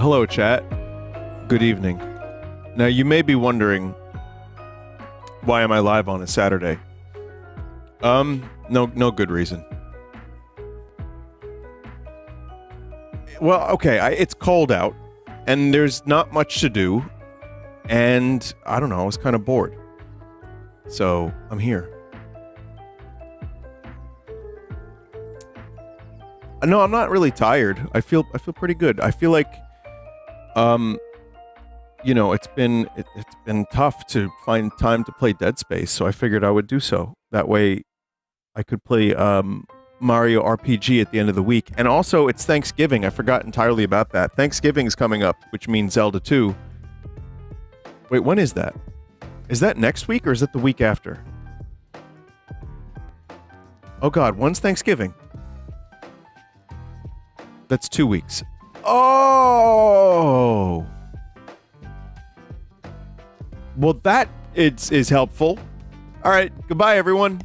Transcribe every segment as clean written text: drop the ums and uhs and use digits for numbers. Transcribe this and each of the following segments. Hello, chat. Good evening. Now, you may be wondering, why am I live on a Saturday? No good reason. Well, okay, it's cold out, and there's not much to do, and I don't know, I was kind of bored. So, I'm here. No, I'm not really tired. I feel pretty good. I feel like, you know, it's been tough to find time to play Dead Space, so I figured I would do so. That way, I could play Mario RPG at the end of the week. And also, it's Thanksgiving. I forgot entirely about that. Thanksgiving's coming up, which means Zelda 2. Wait, when is that? Is that next week, or is it the week after? Oh God, when's Thanksgiving? That's 2 weeks. Oh! Well, that is helpful. All right, goodbye, everyone.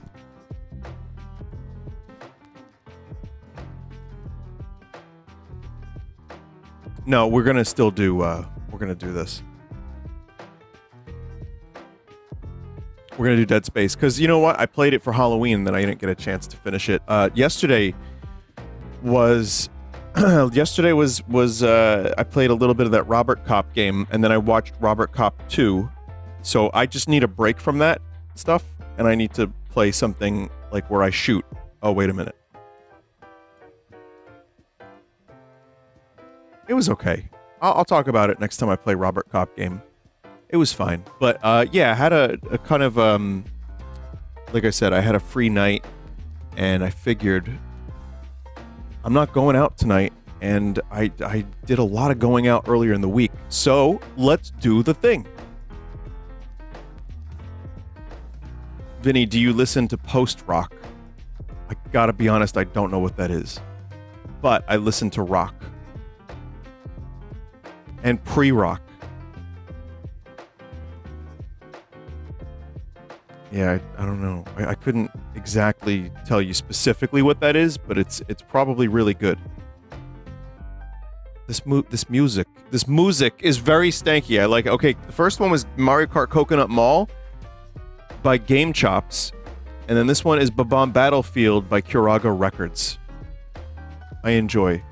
No, we're gonna still do. We're gonna do this. We're gonna do Dead Space because you know what? I played it for Halloween, then I didn't get a chance to finish it. Yesterday was I played a little bit of that RoboCop game, and then I watched RoboCop 2. So I just need a break from that stuff, and I need to play something like where I shoot. Oh, wait a minute. It was okay. I'll talk about it next time I play RoboCop game. It was fine. But yeah, I had a kind of, like I said, I had a free night, and I figured I'm not going out tonight, and I did a lot of going out earlier in the week, so let's do the thing. Vinny, do you listen to post-rock? I gotta be honest, I don't know what that is. But I listen to rock. And pre-rock. Yeah, I don't know. I couldn't exactly tell you specifically what that is, but it's probably really good. This music is very stanky. I like it. Okay, the first one was Mario Kart Coconut Mall by Game Chops, and then this one is Bob-omb Battlefield by Curaga Records. I enjoy.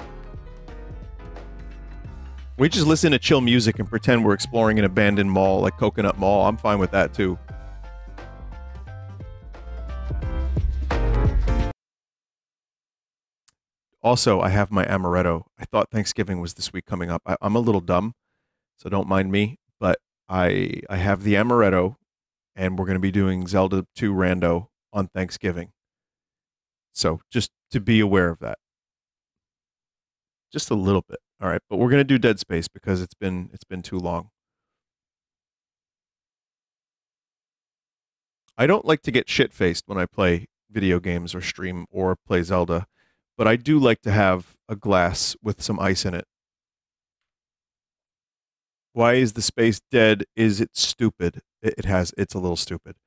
We just listen to chill music and pretend we're exploring an abandoned mall like Coconut Mall. I'm fine with that too. Also, I have my Amaretto. I thought Thanksgiving was this week coming up. I'm a little dumb, so don't mind me, but I have the Amaretto, and we're going to be doing Zelda 2 Rando on Thanksgiving. So, just to be aware of that. Just a little bit. All right, but we're going to do Dead Space because it's been too long. I don't like to get shit-faced when I play video games or stream or play Zelda. But I do like to have a glass with some ice in it. Why is the space dead? Is it stupid? It's a little stupid.